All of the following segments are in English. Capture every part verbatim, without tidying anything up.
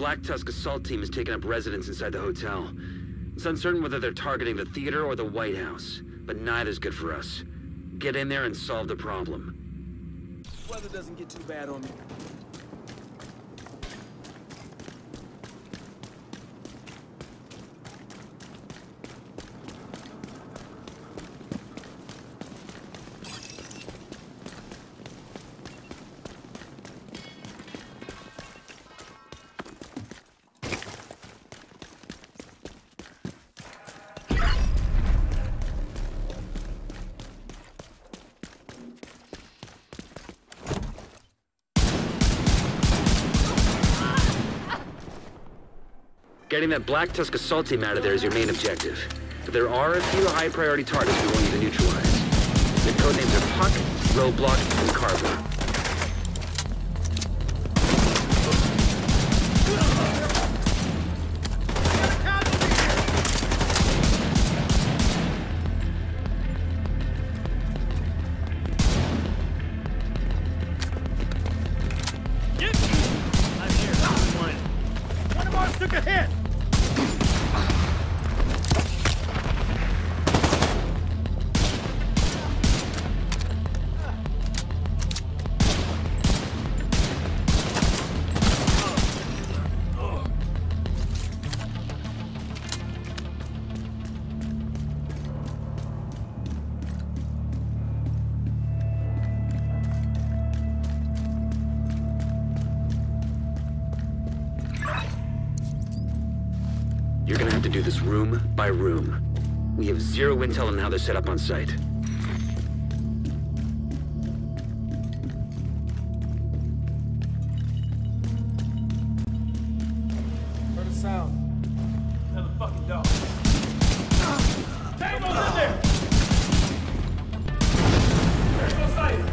Black Tusk assault team has taken up residence inside the hotel. It's uncertain whether they're targeting the theater or the White House, but neither's good for us. Get in there and solve the problem. Weather doesn't get too bad on me. Getting that Black Tusk assault team out of there is your main objective. But there are a few high-priority targets we want you to neutralize. Their codenames are Puck, Roadblock, and Carver. You're gonna have to do this room by room. We have zero intel on how they're set up on site. Heard a sound. Another fucking dog. Tango's in there! Tango's sight!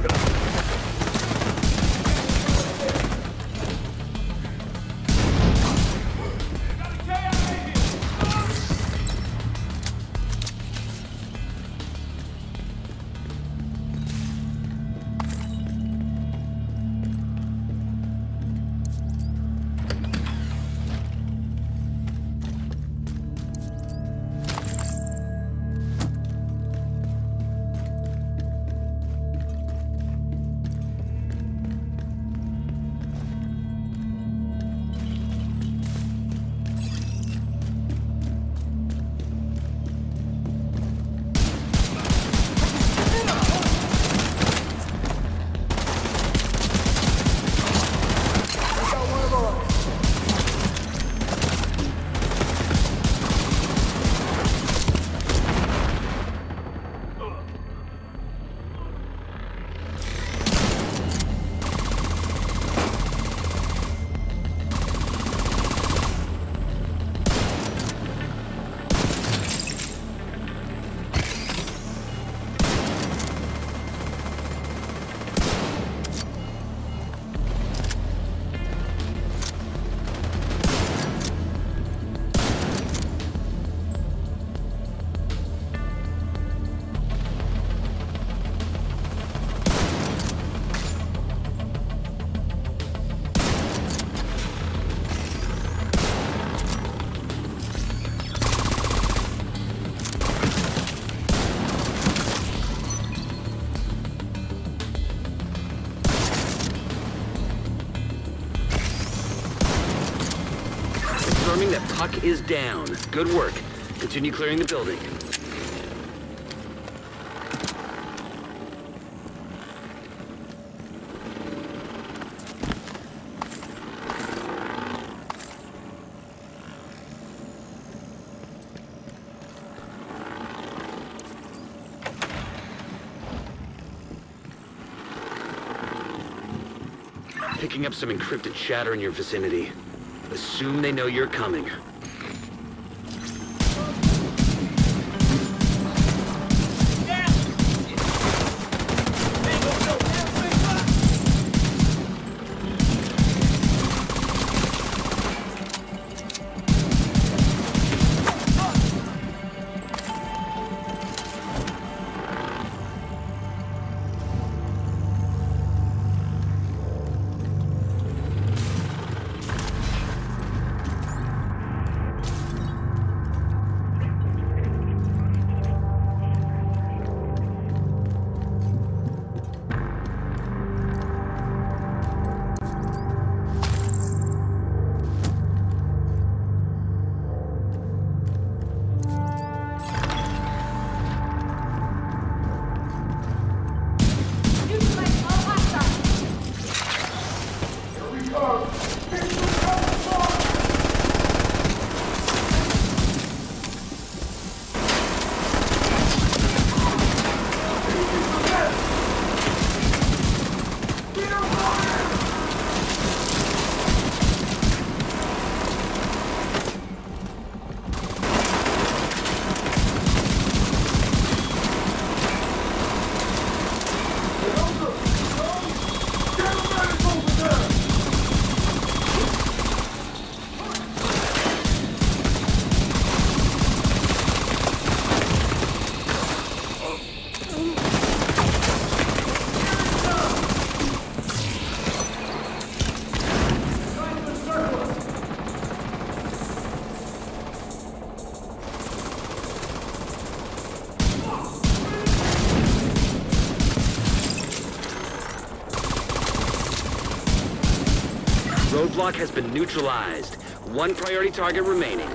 That Puck is down. Good work. Continue clearing the building. Picking up some encrypted chatter in your vicinity. Assume they know you're coming. Roadblock has been neutralized. One priority target remaining.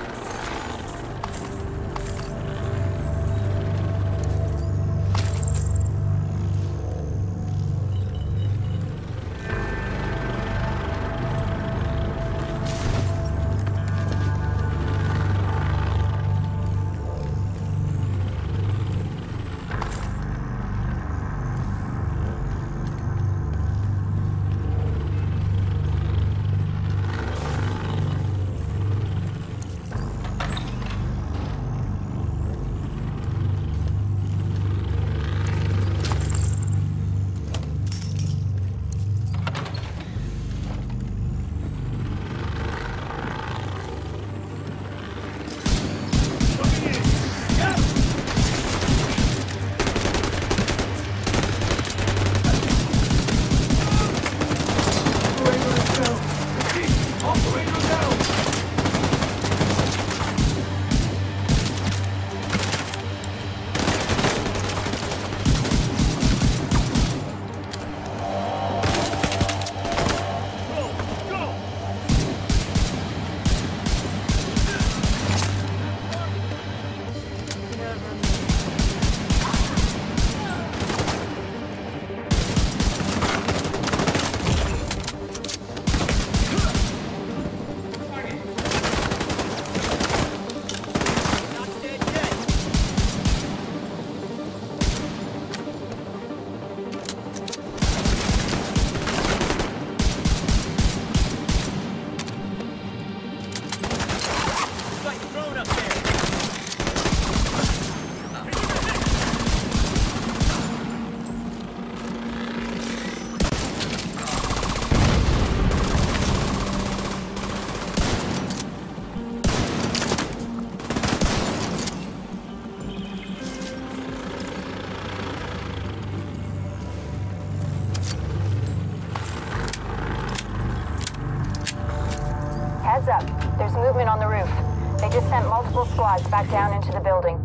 Squads back down into the building.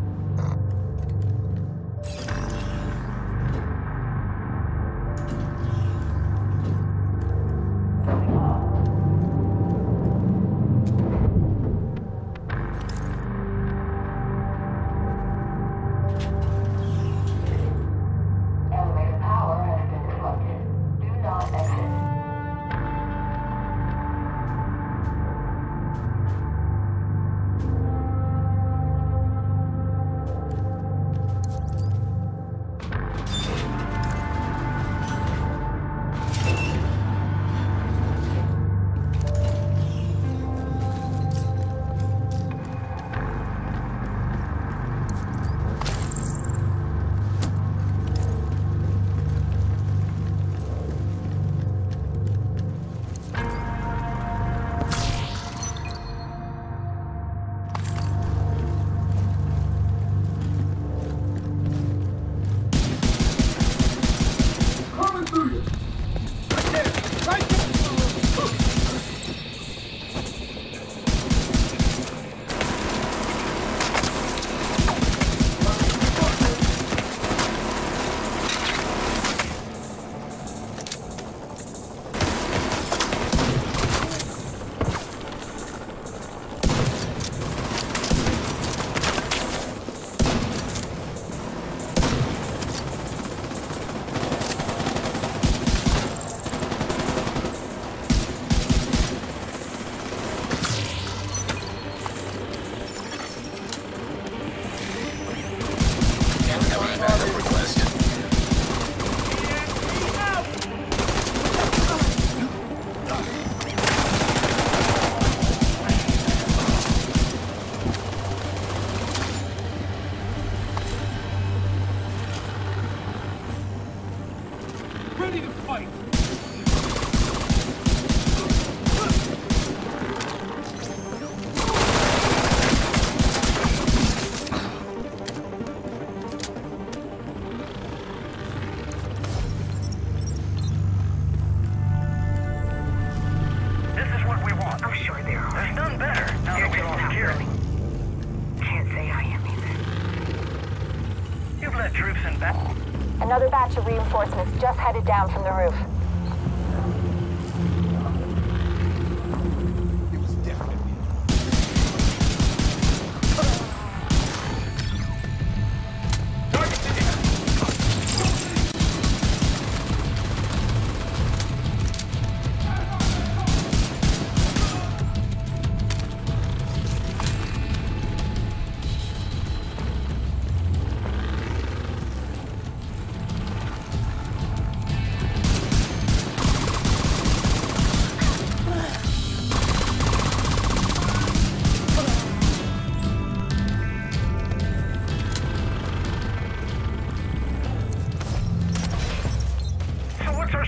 Another batch of reinforcements just headed down from the roof.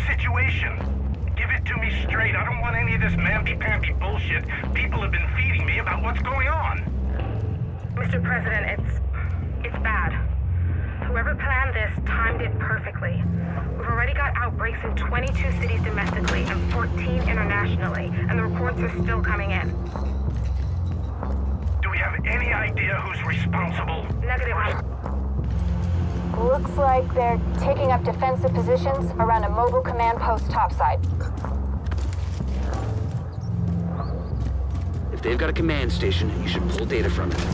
situation. Give it to me straight. I don't want any of this mamby-pamby bullshit people have been feeding me about what's going on. Mister President, it's... it's bad. Whoever planned this timed it perfectly. We've already got outbreaks in twenty-two cities domestically and fourteen internationally, and the reports are still coming in. Do we have any idea who's responsible? Negative. Looks like they're taking up defensive positions around a mobile command post topside. If they've got a command station, you should pull data from it.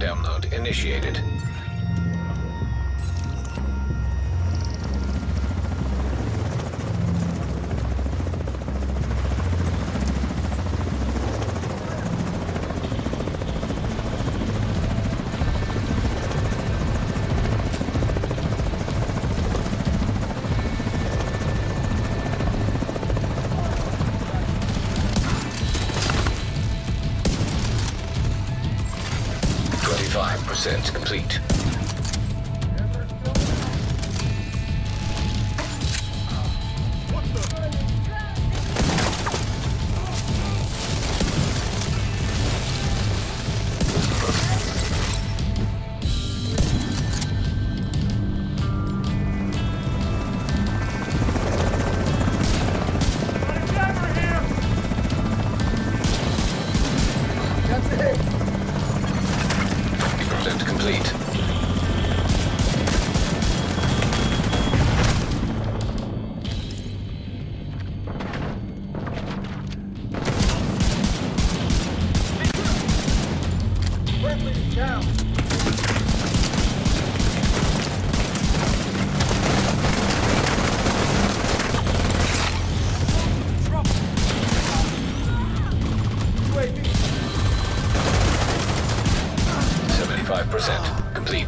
Download initiated. Percent complete. seventy-five percent complete.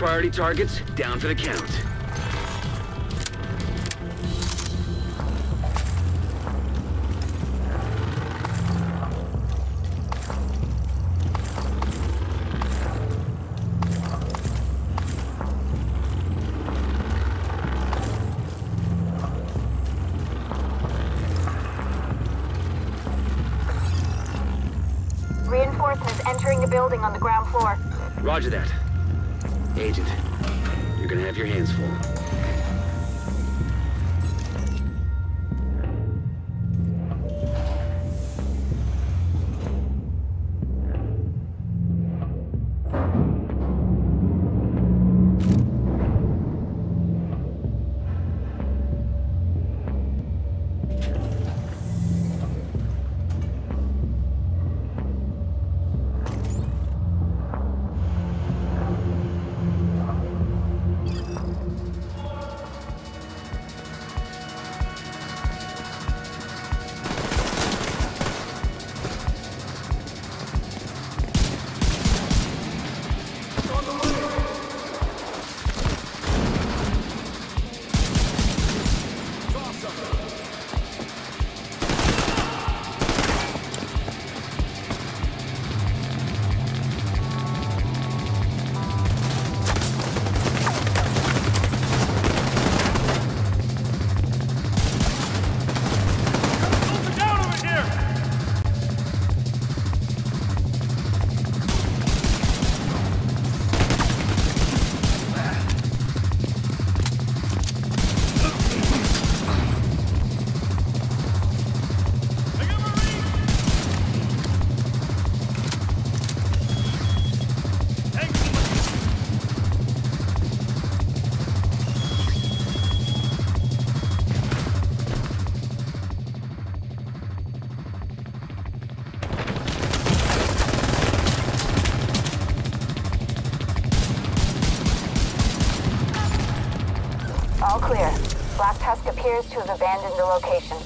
priority targets down for the count. Entering the building on the ground floor. Roger that. Agent, you're gonna have your hands full. All clear. Black Tusk appears to have abandoned the location.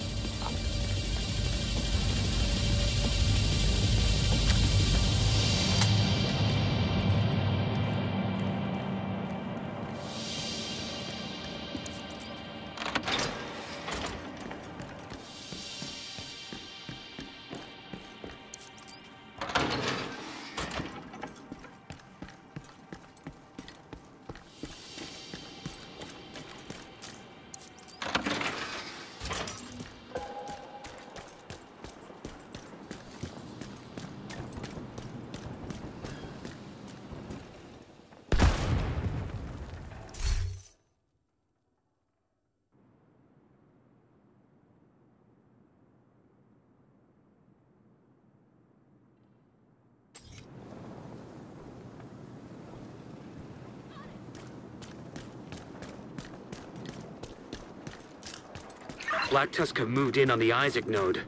Black Tusk have moved in on the Isaac node.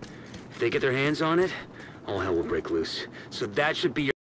If they get their hands on it, all hell will break loose. So that should be your...